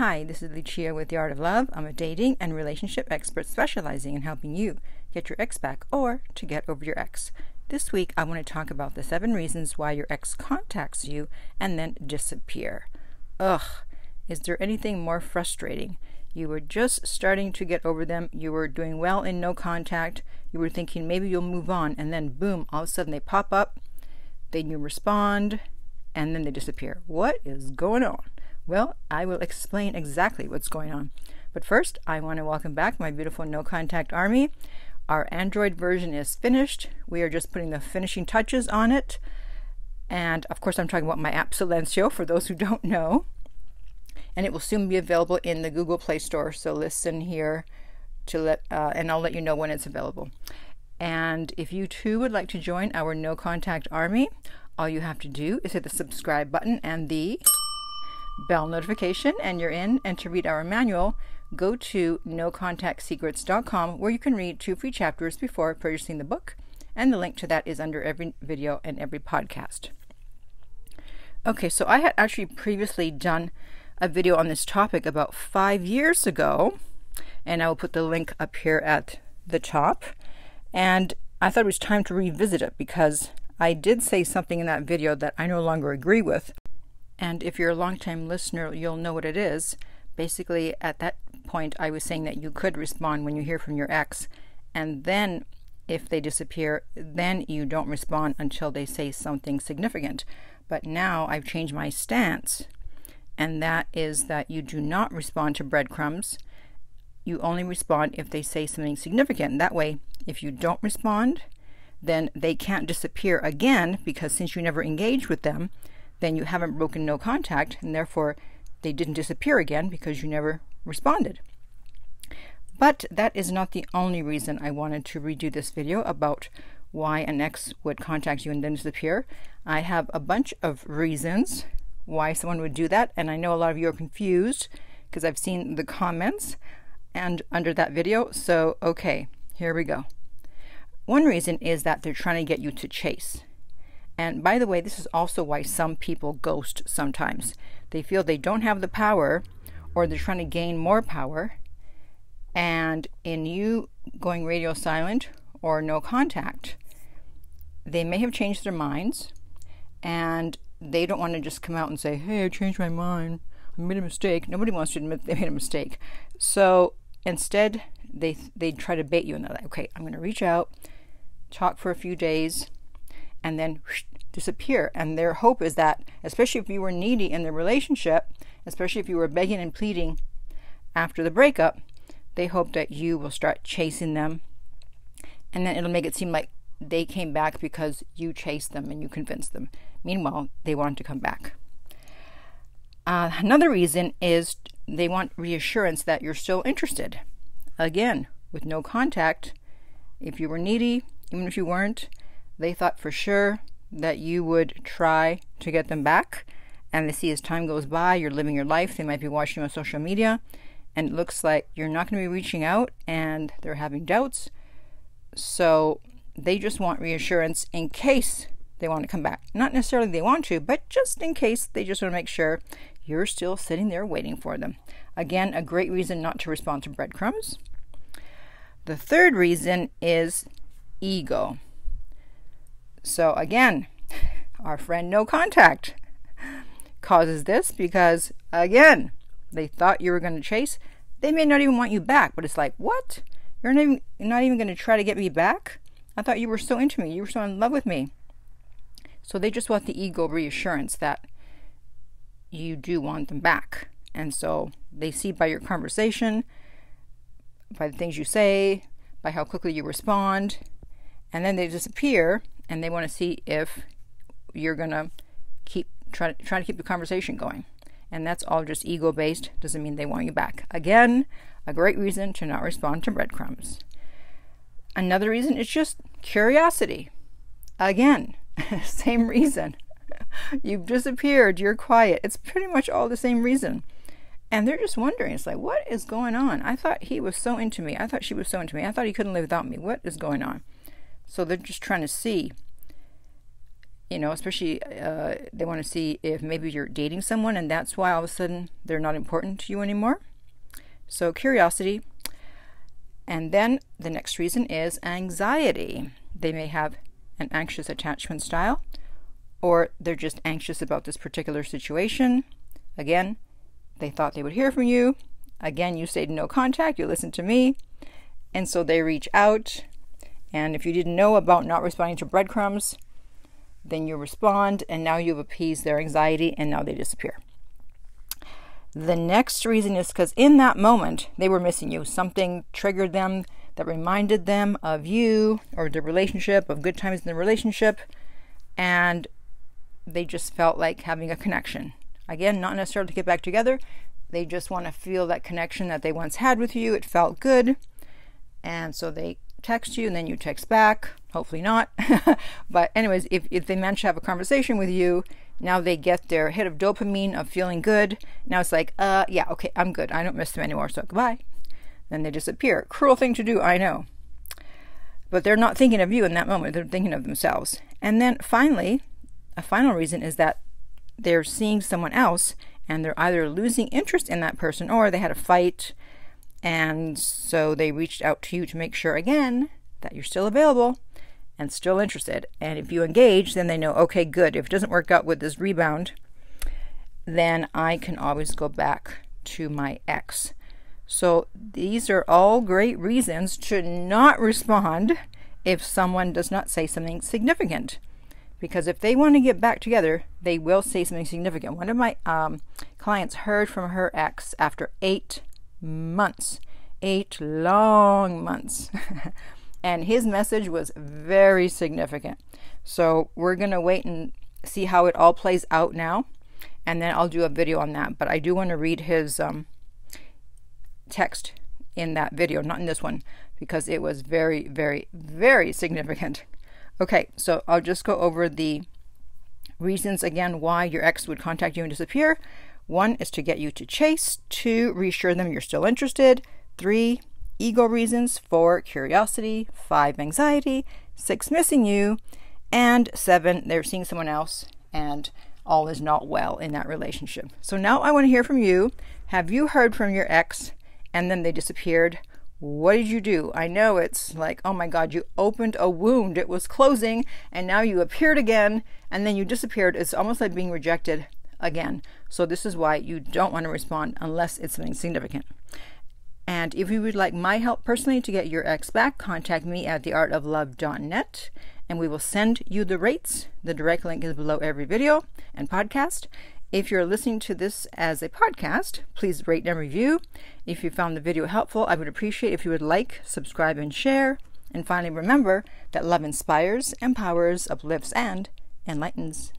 Hi, this is Lucia with The Art of Love. I'm a dating and relationship expert specializing in helping you get your ex back or to get over your ex. This week, I want to talk about the 7 reasons why your ex contacts you and then disappear. Ugh, is there anything more frustrating? You were just starting to get over them. You were doing well in no contact. You were thinking maybe you'll move on, and then boom, all of a sudden they pop up, then you respond, and then they disappear. What is going on? Well, I will explain exactly what's going on. But first, I want to welcome back my beautiful No Contact Army. Our Android version is finished. We are just putting the finishing touches on it. And of course, I'm talking about my app Silencio for those who don't know. And it will soon be available in the Google Play Store. So listen here to and I'll let you know when it's available. And if you too would like to join our No Contact Army, all you have to do is hit the subscribe button and the bell notification, and you're in. And to read our manual, go to NoContactSecrets.com, where you can read 2 free chapters before purchasing the book, and the link to that is under every video and every podcast. Okay, so I had actually previously done a video on this topic about 5 years ago, and I will put the link up here at the top. And I thought it was time to revisit it because I did say something in that video that I no longer agree with. And if you're a long-time listener, you'll know what it is. Basically, at that point, I was saying that you could respond when you hear from your ex. And then if they disappear, then you don't respond until they say something significant. But now I've changed my stance. And that is that you do not respond to breadcrumbs. You only respond if they say something significant. That way, if you don't respond, then they can't disappear again, because since you never engage with them, then you haven't broken no contact, and therefore they didn't disappear again because you never responded. But that is not the only reason I wanted to redo this video about why an ex would contact you and then disappear. I have a bunch of reasons why someone would do that, and I know a lot of you are confused because I've seen the comments and under that video. So okay, here we go. One reason is that they're trying to get you to chase. And by the way, this is also why some people ghost sometimes. They feel they don't have the power, or they're trying to gain more power. And in you going radio silent or no contact, they may have changed their minds, and they don't want to just come out and say, hey, I changed my mind. I made a mistake. Nobody wants to admit they made a mistake. So instead, they try to bait you, and they're like, okay, I'm going to reach out, talk for a few days, and then whoosh, disappear. And their hope is that, especially if you were needy in the relationship, especially if you were begging and pleading after the breakup, they hope that you will start chasing them, and then it'll make it seem like they came back because you chased them and you convinced them. Meanwhile, they want to come back. Another reason is they want reassurance that you're still interested. Again, with no contact, if you were needy, even if you weren't, they thought for sure that you would try to get them back. And they see as time goes by, you're living your life. They might be watching you on social media, and it looks like you're not going to be reaching out, and they're having doubts. So they just want reassurance in case they want to come back. Not necessarily they want to, but just in case, they just want to make sure you're still sitting there waiting for them. Again, a great reason not to respond to breadcrumbs. The third reason is ego. So again, our friend no contact causes this because, again, they thought you were going to chase. They may not even want you back, but it's like, what? You're not even going to try to get me back? I thought you were so into me. You were so in love with me. So they just want the ego reassurance that you do want them back. And so they see by your conversation, by the things you say, by how quickly you respond, and then they disappear. And they want to see if you're going to try to keep the conversation going. And that's all just ego-based. Doesn't mean they want you back. Again, a great reason to not respond to breadcrumbs. Another reason is just curiosity. Again, same reason. You've disappeared. You're quiet. It's pretty much all the same reason. And they're just wondering. It's like, what is going on? I thought he was so into me. I thought she was so into me. I thought he couldn't live without me. What is going on? So they're just trying to see you know, especially they want to see if maybe you're dating someone and that's why all of a sudden they're not important to you anymore. So curiosity. And then the next reason is anxiety. They may have an anxious attachment style, or they're just anxious about this particular situation. Again, they thought they would hear from you. Again, you say no contact, you listen to me. And so they reach out. And if you didn't know about not responding to breadcrumbs, then you respond, and now you've appeased their anxiety, and now they disappear. The next reason is because in that moment, they were missing you. Something triggered them that reminded them of you or the relationship, of good times in the relationship, and they just felt like having a connection. Again, not necessarily to get back together. They just want to feel that connection that they once had with you. It felt good. And so they text you, and then you text back. Hopefully not. But anyways, if they manage to have a conversation with you, now they get their hit of dopamine of feeling good. Now it's like, yeah, okay, I'm good. I don't miss them anymore, so goodbye. Then they disappear. Cruel thing to do, I know. But they're not thinking of you in that moment. They're thinking of themselves. And then finally, a final reason is that they're seeing someone else, and they're either losing interest in that person, or they had a fight, and so they reached out to you to make sure again that you're still available and still interested. And if you engage, then they know, okay, good, if it doesn't work out with this rebound, then I can always go back to my ex. So these are all great reasons to not respond if someone does not say something significant, because if they want to get back together, they will say something significant. One of my clients heard from her ex after 8 months, 8 long months. And his message was very significant. So we're going to wait and see how it all plays out now, and then I'll do a video on that. But I do want to read his text in that video, not in this one, because it was very, very, very significant. Okay, so I'll just go over the reasons again why your ex would contact you and disappear. 1 is to get you to chase. 2, reassure them you're still interested. 3, ego reasons. 4, curiosity. 5, anxiety. 6, missing you. And 7, they're seeing someone else and all is not well in that relationship. So now I want to hear from you. Have you heard from your ex and then they disappeared? What did you do? I know it's like, oh my God, you opened a wound. It was closing and now you appeared again and then you disappeared. It's almost like being rejected again. So this is why you don't want to respond unless it's something significant. And if you would like my help personally to get your ex back, contact me at theartoflove.net, and we will send you the rates. The direct link is below every video and podcast. If you're listening to this as a podcast, please rate and review. If you found the video helpful, I would appreciate if you would like, subscribe, and share. And finally, remember that love inspires, empowers, uplifts, and enlightens.